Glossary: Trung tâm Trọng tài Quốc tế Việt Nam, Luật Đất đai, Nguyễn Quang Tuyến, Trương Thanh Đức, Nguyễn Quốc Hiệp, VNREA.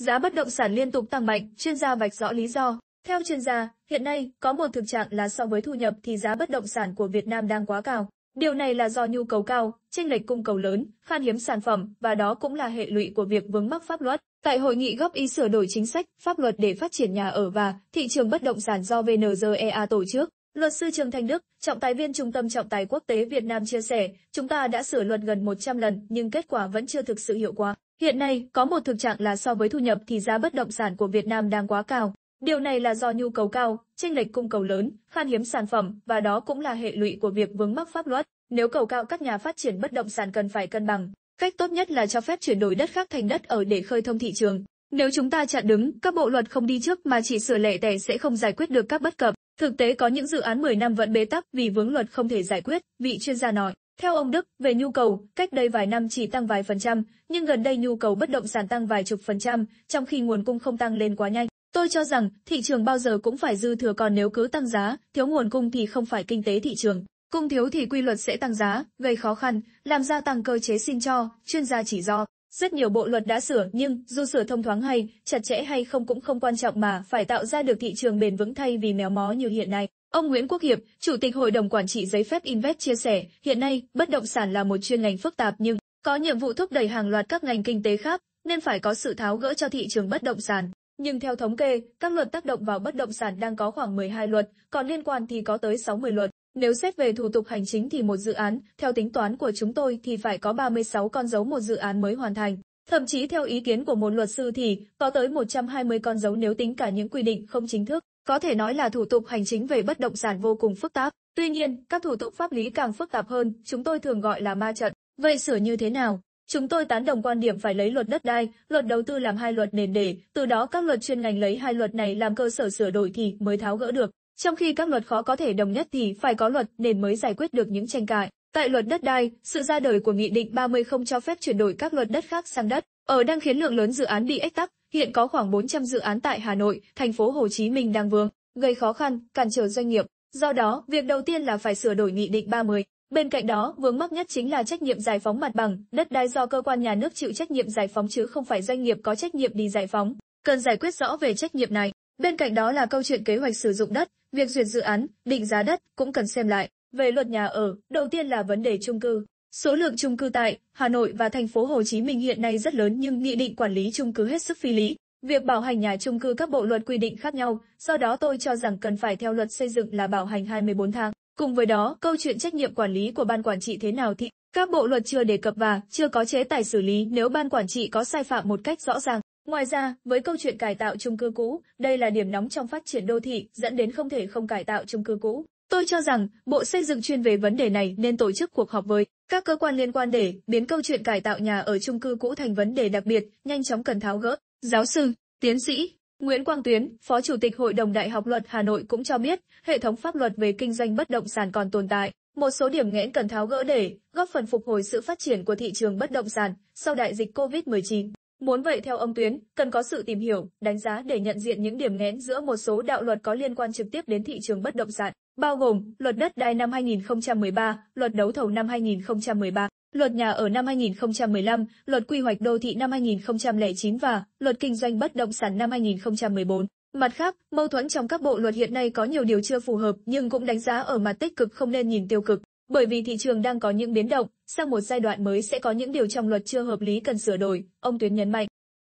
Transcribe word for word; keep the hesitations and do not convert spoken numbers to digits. Giá bất động sản liên tục tăng mạnh, chuyên gia vạch rõ lý do. Theo chuyên gia, hiện nay có một thực trạng là so với thu nhập thì giá bất động sản của Việt Nam đang quá cao. Điều này là do nhu cầu cao, chênh lệch cung cầu lớn, khan hiếm sản phẩm và đó cũng là hệ lụy của việc vướng mắc pháp luật. Tại hội nghị góp ý sửa đổi chính sách, pháp luật để phát triển nhà ở và thị trường bất động sản do vê en rờ e a tổ chức, luật sư Trương Thanh Đức, trọng tài viên Trung tâm Trọng tài Quốc tế Việt Nam chia sẻ, chúng ta đã sửa luật gần một trăm lần nhưng kết quả vẫn chưa thực sự hiệu quả. Hiện nay, có một thực trạng là so với thu nhập thì giá bất động sản của Việt Nam đang quá cao. Điều này là do nhu cầu cao, chênh lệch cung cầu lớn, khan hiếm sản phẩm và đó cũng là hệ lụy của việc vướng mắc pháp luật. Nếu cầu cao, các nhà phát triển bất động sản cần phải cân bằng. Cách tốt nhất là cho phép chuyển đổi đất khác thành đất ở để khơi thông thị trường. Nếu chúng ta chặn đứng, các bộ luật không đi trước mà chỉ sửa lẻ tẻ sẽ không giải quyết được các bất cập. Thực tế có những dự án mười năm vẫn bế tắc vì vướng luật không thể giải quyết, vị chuyên gia nói. Theo ông Đức, về nhu cầu, cách đây vài năm chỉ tăng vài phần trăm, nhưng gần đây nhu cầu bất động sản tăng vài chục phần trăm, trong khi nguồn cung không tăng lên quá nhanh. Tôi cho rằng, thị trường bao giờ cũng phải dư thừa, còn nếu cứ tăng giá, thiếu nguồn cung thì không phải kinh tế thị trường. Cung thiếu thì quy luật sẽ tăng giá, gây khó khăn, làm gia tăng cơ chế xin cho, chuyên gia chỉ rõ. Rất nhiều bộ luật đã sửa nhưng, dù sửa thông thoáng hay, chặt chẽ hay không cũng không quan trọng mà phải tạo ra được thị trường bền vững thay vì méo mó như hiện nay. Ông Nguyễn Quốc Hiệp, Chủ tịch Hội đồng Quản trị Giấy phép Invest chia sẻ, hiện nay, bất động sản là một chuyên ngành phức tạp nhưng, có nhiệm vụ thúc đẩy hàng loạt các ngành kinh tế khác, nên phải có sự tháo gỡ cho thị trường bất động sản. Nhưng theo thống kê, các luật tác động vào bất động sản đang có khoảng mười hai luật, còn liên quan thì có tới sáu mươi luật. Nếu xét về thủ tục hành chính thì một dự án, theo tính toán của chúng tôi thì phải có ba mươi sáu con dấu một dự án mới hoàn thành. Thậm chí theo ý kiến của một luật sư thì có tới một trăm hai mươi con dấu nếu tính cả những quy định không chính thức. Có thể nói là thủ tục hành chính về bất động sản vô cùng phức tạp. Tuy nhiên, các thủ tục pháp lý càng phức tạp hơn, chúng tôi thường gọi là ma trận. Vậy sửa như thế nào? Chúng tôi tán đồng quan điểm phải lấy luật đất đai, luật đầu tư làm hai luật nền để, từ đó các luật chuyên ngành lấy hai luật này làm cơ sở sửa đổi thì mới tháo gỡ được. Trong khi các luật khó có thể đồng nhất thì phải có luật nền mới giải quyết được những tranh cãi. Tại luật đất đai, sự ra đời của Nghị định ba mươi không cho phép chuyển đổi các luật đất khác sang đất ở đang khiến lượng lớn dự án bị ách tắc. Hiện có khoảng bốn trăm dự án tại Hà Nội, thành phố Hồ Chí Minh đang vướng, gây khó khăn, cản trở doanh nghiệp. Do đó, việc đầu tiên là phải sửa đổi Nghị định ba mươi. Bên cạnh đó, vướng mắc nhất chính là trách nhiệm giải phóng mặt bằng, đất đai do cơ quan nhà nước chịu trách nhiệm giải phóng chứ không phải doanh nghiệp có trách nhiệm đi giải phóng. Cần giải quyết rõ về trách nhiệm này. Bên cạnh đó là câu chuyện kế hoạch sử dụng đất, việc duyệt dự án, định giá đất cũng cần xem lại. Về luật nhà ở, đầu tiên là vấn đề chung cư. Số lượng chung cư tại Hà Nội và thành phố Hồ Chí Minh hiện nay rất lớn nhưng nghị định quản lý chung cư hết sức phi lý. Việc bảo hành nhà chung cư các bộ luật quy định khác nhau, do đó tôi cho rằng cần phải theo luật xây dựng là bảo hành hai mươi bốn tháng. Cùng với đó, câu chuyện trách nhiệm quản lý của ban quản trị thế nào thì các bộ luật chưa đề cập và chưa có chế tài xử lý nếu ban quản trị có sai phạm một cách rõ ràng. Ngoài ra, với câu chuyện cải tạo chung cư cũ, đây là điểm nóng trong phát triển đô thị, dẫn đến không thể không cải tạo chung cư cũ. Tôi cho rằng, Bộ Xây dựng chuyên về vấn đề này nên tổ chức cuộc họp với các cơ quan liên quan để biến câu chuyện cải tạo nhà ở chung cư cũ thành vấn đề đặc biệt, nhanh chóng cần tháo gỡ. Giáo sư, tiến sĩ Nguyễn Quang Tuyến, Phó Chủ tịch Hội đồng Đại học Luật Hà Nội cũng cho biết, hệ thống pháp luật về kinh doanh bất động sản còn tồn tại một số điểm nghẽn cần tháo gỡ để góp phần phục hồi sự phát triển của thị trường bất động sản sau đại dịch Covid mười chín. Muốn vậy theo ông Tuyến, cần có sự tìm hiểu, đánh giá để nhận diện những điểm nghẽn giữa một số đạo luật có liên quan trực tiếp đến thị trường bất động sản, bao gồm luật đất đai năm hai nghìn không trăm mười ba, luật đấu thầu năm hai nghìn không trăm mười ba, luật nhà ở năm hai nghìn không trăm mười lăm, luật quy hoạch đô thị năm hai nghìn không trăm lẻ chín và luật kinh doanh bất động sản năm hai nghìn không trăm mười bốn. Mặt khác, mâu thuẫn trong các bộ luật hiện nay có nhiều điều chưa phù hợp nhưng cũng đánh giá ở mặt tích cực, không nên nhìn tiêu cực. Bởi vì thị trường đang có những biến động, sang một giai đoạn mới sẽ có những điều trong luật chưa hợp lý cần sửa đổi, ông Tuyến nhấn mạnh.